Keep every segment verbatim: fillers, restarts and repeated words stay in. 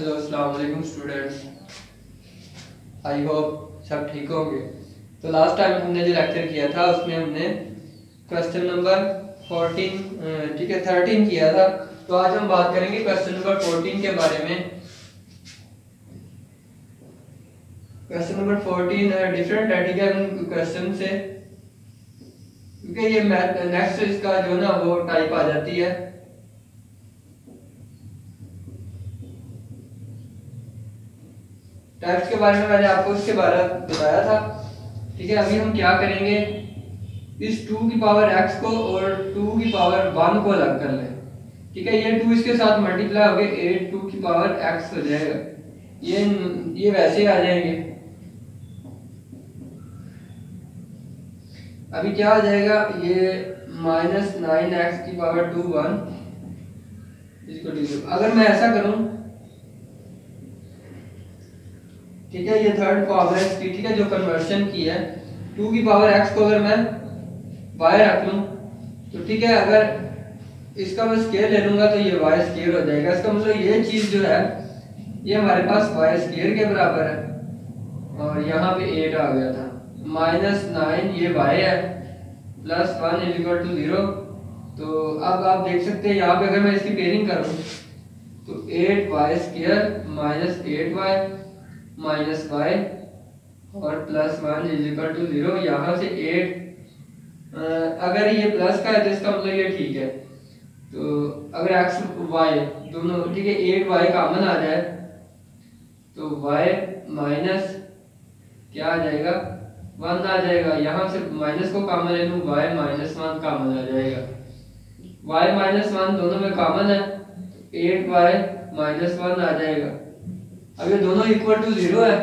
Hello अस्सलाम वालेकुम students, I hope सब ठीक होंगे। तो लास्ट टाइम हमने जो लेक्चर किया था उसमें हमने क्वेश्चन नंबर फोर्टीन ठीक है थर्टीन किया था। तो आज हम बात करेंगे क्वेश्चन नंबर फोर्टीन के बारे में। क्वेश्चन नंबर फोर्टीन डिफरेंट है ठीक है क्वेश्चन से, क्योंकि ये नेक्स्ट इसका जो ना वो टाइप आ जाती है। टाइप्स के बारे में मैंने आपको इसके बारे में बताया था ठीक है। अभी हम क्या करेंगे, इस टू की पावर एक्स को और टू की पावर वन को अलग कर लें ठीक है। ये टू इसके साथ मल्टीप्लाई हो गए, एट टू की पावर एक्स हो जाएगा। ये ये वैसे आ जाएंगे। अभी क्या आ जाएगा, ये माइनस नाइन एक्स की पावर टू वन इसको। अगर मैं ऐसा करूं ठीक है, ये थर्ड पावर एक्स की ठीक है जो कन्वर्शन की है, टू की पावर एक्स को अगर मैं वाई रख लूँ तो ठीक है, अगर इसका मैं स्केयर ले लूँगा तो ये वाई स्केयर हो जाएगा। इसका मतलब ये चीज़ जो है ये हमारे पास वाई स्केयर के बराबर है। और यहाँ पे एट आ गया था, माइनस नाइन ये वाई है, plus one is equal to zero. तो अब आप देख सकते हैं यहाँ पे अगर मैं इसकी पेयरिंग करूँ तो eight y square minus eight y minus y और plus one is equal to zero. यहाँ से एट अगर ये प्लस का है तो इसका मतलब ये ठीक है। तो अगर एक्स वाई दोनों ठीक है, एट वाई कॉमन आ जाए तो वाई माइनस क्या आ जाएगा, वन आ जाएगा। यहाँ से माइनस को कॉमन ले लूँ, वाई माइनस वन कॉमन आ जाएगा। वाई माइनस वन दोनों में कॉमन है, एट वाई माइनस वन आ जाएगा। अब ये दोनों इक्वल टू जीरो है,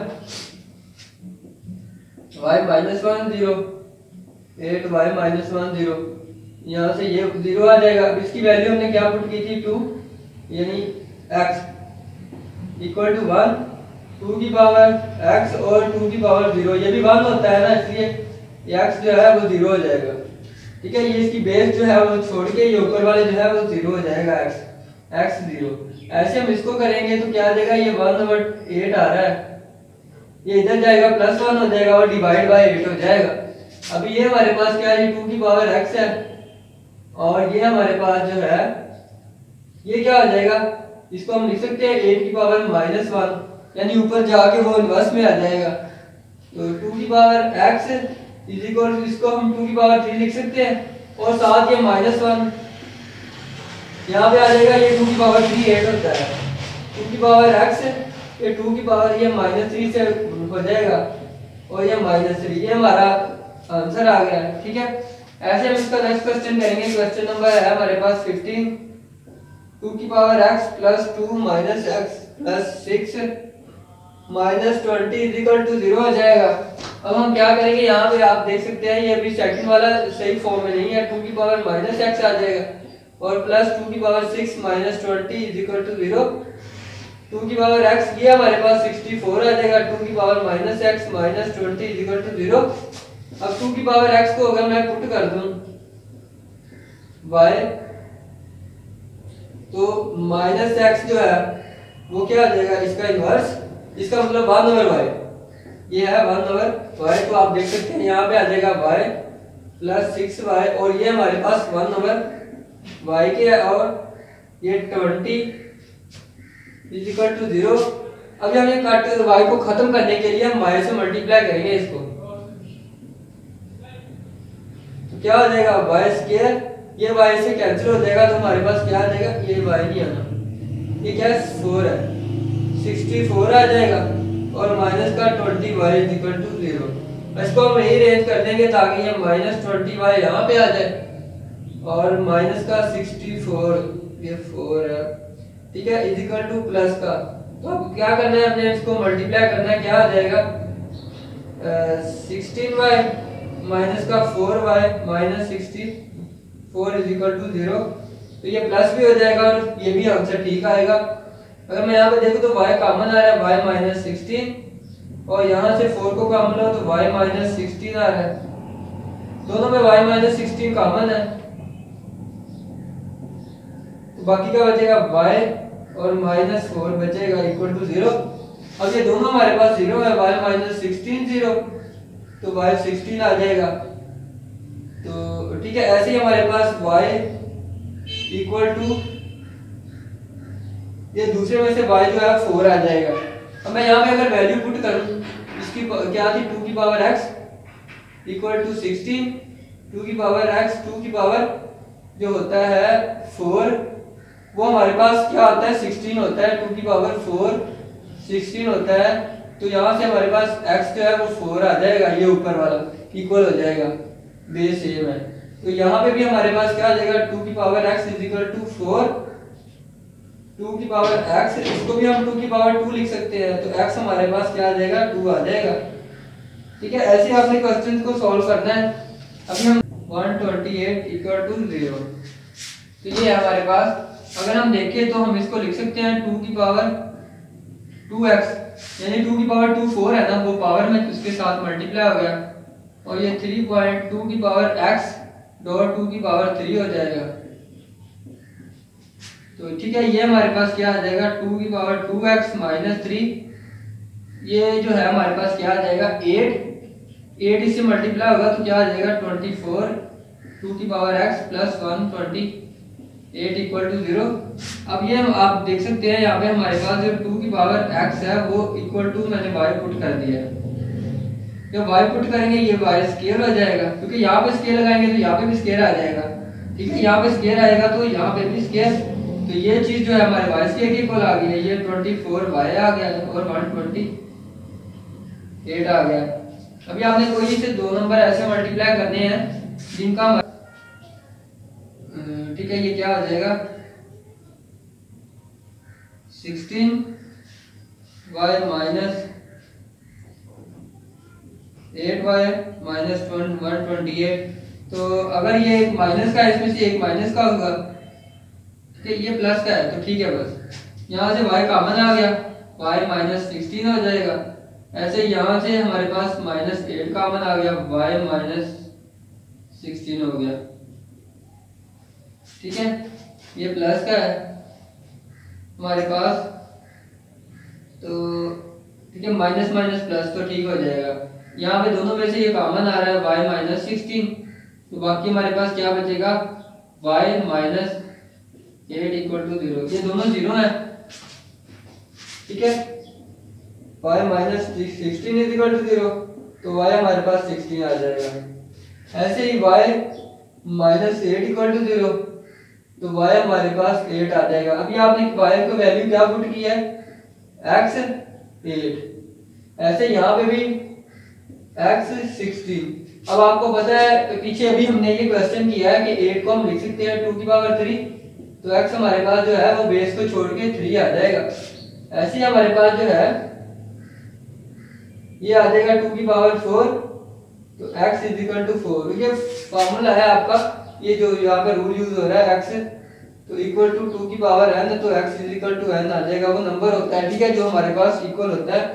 y minus one zero, eight y minus one zero. यहाँ से ये जीरो आ जाएगा। अब इसकी वैल्यू हमने क्या पुट की थी, टू यानी x equal to one, two की पावर एक्स और टू की पावर जीरो। ये भी वन होता है ना, इसलिए एक्स जो है वो जीरो हो जाएगा ठीक है। ये इसकी बेस जो है वो छोड़ के ये ऊपर वाले जो है वो जीरो हो जाएगा, एक्स एक्स जीरो। ऐसे हम इसको करेंगे तो क्या देगा, ये वन ओवर एट आ रहा है, ये इधर जाएगा प्लस वन हो जाएगा और डिवाइड बाय एट हो जाएगा। अभी ये हमारे पास क्या है, टू की पावर एक्स है और ये हमारे पास जो है ये क्या हो जाएगा, इसको हम लिख सकते हैं एट की पावर माइनस वन, यानी ऊपर जाके वो इनवर्स में आ जाएगा। तो टू की पावर एक्स इज इक्वल, इसको हम टू की पावर थ्री लिख सकते हैं और साथ ये माइनस वन यहाँ पे आ जाएगा। ये टू की पावर थ्री एट होता है, टू की पावर एक्स ये टू की पावर ये माइनस थ्री से हो जाएगा और ये माइनस थ्री, ये हमारा आंसर आ गया ठीक है। ऐसे हम इसका नेक्स्ट क्वेश्चन करेंगे। क्वेश्चन नंबर है हमारे पास फिफ्टीन, टू की power x plus two minus x plus six minus twenty is equal to zero हो जाएगा। अब हम क्या करेंगे, यहाँ पे आप देख सकते हैं ये अभी सेकंड वाला सही फॉर्म में नहीं है, टू की पावर माइनस एक्स आ जाएगा और प्लस टू की power six minus twenty is equal to zero. Two की पावर एक्स ये हमारे पास सिक्सटी फोर आ जाएगा, टू की power minus x minus twenty is equal to zero. अब टू की पावर एक्स को अगर मैं पुट कर दूं वाई तो माइनस एक्स जो है वो क्या आ जाएगा, इसका इन्वर्स, इसका मतलब वन ओवर वाई, ये है वन ओवर वाई। तो आप देख सकते हैं यहाँ पे आ जाएगा वाई प्लस सिक्स वाई और ये हमारे पास वन ओवर वाई के और ये twenty is equal to zero. अभी हम ये काट वाई को खत्म करने के लिए हम वाई से मल्टीप्लाई करेंगे इसको, तो क्या हो जाएगा वाई स्क्वायर, ये वाई से कैंसिल हो जाएगा। तो हमारे पास क्या आ जाएगा, ये वाई नहीं आना, ये क्या फोर है, सिक्सटी फोर आ जाएगा और माइनस का twenty y is equal to zero. इसको हम यही रेंज कर देंगे ताकि ये माइनस ट्वेंटी वाई यहाँ पे आ जाए और माइनस का सिक्सटी फोर ये फोर है ठीक है इज इक्वल टू प्लस का। तो अब क्या करना है, हमने इसको मल्टीप्लाई करना है, क्या आ जाएगा सिक्सटीन वाई माइनस का four y minus sixty four is equal to zero. तो ये प्लस भी हो जाएगा और ये भी आंसर ठीक आएगा। अगर मैं यहाँ पे देखूँ तो y कॉमन आ रहा है, y माइनस सिक्सटीन और यहाँ से फोर को कॉमन लो तो y माइनस सिक्सटीन आ रहा है, दोनों में y माइनस सिक्सटीन कॉमन है। बाकी का बचेगा y और माइनस फोर बचेगा इक्वल टू जीरो। अब ये दोनों हमारे पास जीरो है, वाई माइनस सिक्सटीन जीरो, तो वाई सिक्सटीन आ जाएगा। तो ठीक है, ऐसे ही हमारे पास वाई इक्वल टू ये दूसरे में से वाई जो है फोर आ जाएगा। अब मैं यहाँ पे अगर वैल्यू पुट करूँ, इसकी क्या थी टू की power x equal to sixteen, two की पावर एक्स टू की पावर जो होता है फोर, वो हमारे पास क्या होता है सिक्सटीन होता है, टू की पावर फोर सिक्सटीन होता है। तो यहाँ से हमारे पास x जो है वो फोर आ जाएगा, ये ऊपर वाला इक्वल हो जाएगा बेस सेम है। तो यहाँ पे भी हमारे पास क्या आ जाएगा टू की power x is equal to four, two की पावर x, इसको भी हम टू की पावर टू लिख सकते हैं। तो x हमारे पास क्या आ जाएगा टू आ जाएगा। ठीक है, ऐसे आपने क्वेश्चन को सॉल्व करना है। अभी हम one twenty eight equal to zero, तो ये हमारे पास अगर हम देखें तो हम इसको लिख सकते हैं टू की पावर टू एक्स, यानी टू की पावर टू फोर है ना, वो पावर में उसके साथ मल्टीप्लाई हो गया, और ये थ्री पॉइंट टू की पावर x डॉट टू की पावर थ्री हो जाएगा। तो ठीक है, ये हमारे पास क्या आ जाएगा टू की power two x minus three, ये जो है हमारे पास क्या आ जाएगा एट, एट इससे मल्टीप्लाई होगा तो क्या आ जाएगा ट्वेंटी फोर, टू की power x plus one twenty eight equal to zero. अब ये आप देख सकते हैं यहाँ पे हमारे पास जो टू की पावर x है वो इक्वल टू मैंने y पुट कर दिया है। जब y पुट करेंगे ये y स्केल हो जाएगा, क्योंकि यहाँ पे स्केल लगाएंगे तो यहाँ पे भी स्केल आ जाएगा। ठीक है, यहाँ पे स्केल आएगा तो यहाँ पे भी स्केल, तो ये चीज़ जो है हमारे y स्केल के इक्वल आ गई है। ये ट्वेंटी फोर वाई आ गया और वन ट्वेंटी एट आ गया। अभी आपने कोई से दो नंबर ऐसे मल्टीप्लाई करने हैं जिनका, ठीक है, ये क्या हो जाएगा sixteen y minus eight y minus one twenty eight. तो अगर ये एक माइनस का है, इसमें से एक माइनस का होगा, ठीक है, ये प्लस का है तो ठीक है, बस यहाँ से y कॉमन आ गया, y माइनस सिक्सटीन हो जाएगा। ऐसे यहाँ से हमारे पास माइनस एट कॉमन आ गया, y माइनस सिक्सटीन हो गया। ठीक है, ये प्लस का है हमारे पास, तो ठीक है माइनस माइनस प्लस तो ठीक हो जाएगा। यहाँ पे दोनों में से ये कॉमन आ रहा है y माइनस सिक्सटीन, तो बाकी हमारे पास क्या बचेगा y minus eight equal to zero, ये दोनों जीरो है। ठीक है, y minus sixteen is equal to zero, तो y हमारे पास सिक्सटीन आ जाएगा। ऐसे ही y minus eight equal to zero, तो y हमारे पास एट आ जाएगा। अभी आपने y को वैल्यू क्या पुट किया है x एट, ऐसे यहाँ पे भी x सिक्सटीन। अब आपको पता है पीछे अभी हमने ये क्वेश्चन किया है कि एट को हम लिख सकते हैं टू की पावर थ्री, तो x हमारे पास जो है वो बेस को छोड़ के थ्री आ जाएगा। ऐसे ही हमारे पास जो है ये आ जाएगा टू की पावर फोर, तो x is equal to four. ये फॉर्मूला है आपका, ये जो यहाँ पे रूल यूज हो रहा है x तो इक्वल टू टू की पावर n, तो x is equal to n आ जाएगा, वो नंबर होता है। ठीक है, जो हमारे पास इक्वल होता है,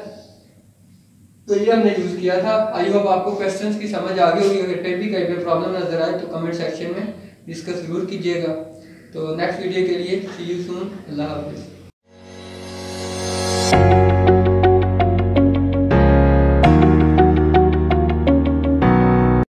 तो ये हमने यूज किया था। आई होप आपको क्वेश्चंस की समझ आ गई होगी। अगर कहीं भी कहीं पे प्रॉब्लम नजर आए तो कमेंट सेक्शन में डिस्कस जरूर कीजिएगा। तो नेक्स्ट वीडियो के लिए सी यू सून, अल्लाह हाफिज़।